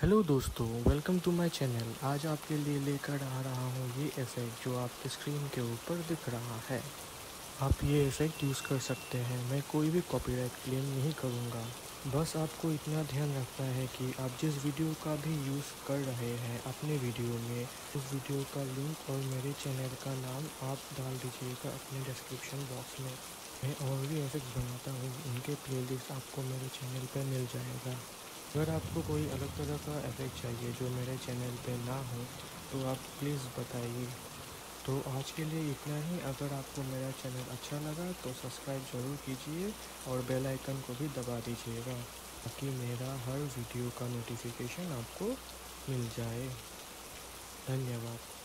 Hello दोस्तों, welcome to my channel. आज आपके लिए लेकर आ रहा हूँ ये इफ़ेक्ट जो आपके स्क्रीन के ऊपर दिख रहा है। आप ये इफ़ेक्ट यूज़ कर सकते हैं। मैं कोई भी कॉपीराइट क्लेम नहीं करूँगा। बस आपको इतना ध्यान रखना है कि आप जिस वीडियो का भी यूज़ कर रहे हैं अपने वीडियो में, उस वीडियो का लिंक और मेरे चैनल का नाम आप डाल दीजिएगा अपने डिस्क्रिप्शन बॉक्स में। मैं और भी इफ़ेक्ट बनाता हूँ, उनके प्लेलिस्ट आपको मेरे चैनल पर मिल जाएगा। अगर आपको कोई अलग तरह का इफेक्ट चाहिए जो मेरे चैनल पे ना हो तो आप प्लीज़ बताइए। तो आज के लिए इतना ही। अगर आपको मेरा चैनल अच्छा लगा तो सब्सक्राइब ज़रूर कीजिए और बेल आइकन को भी दबा दीजिएगा ताकि मेरा हर वीडियो का नोटिफिकेशन आपको मिल जाए। धन्यवाद।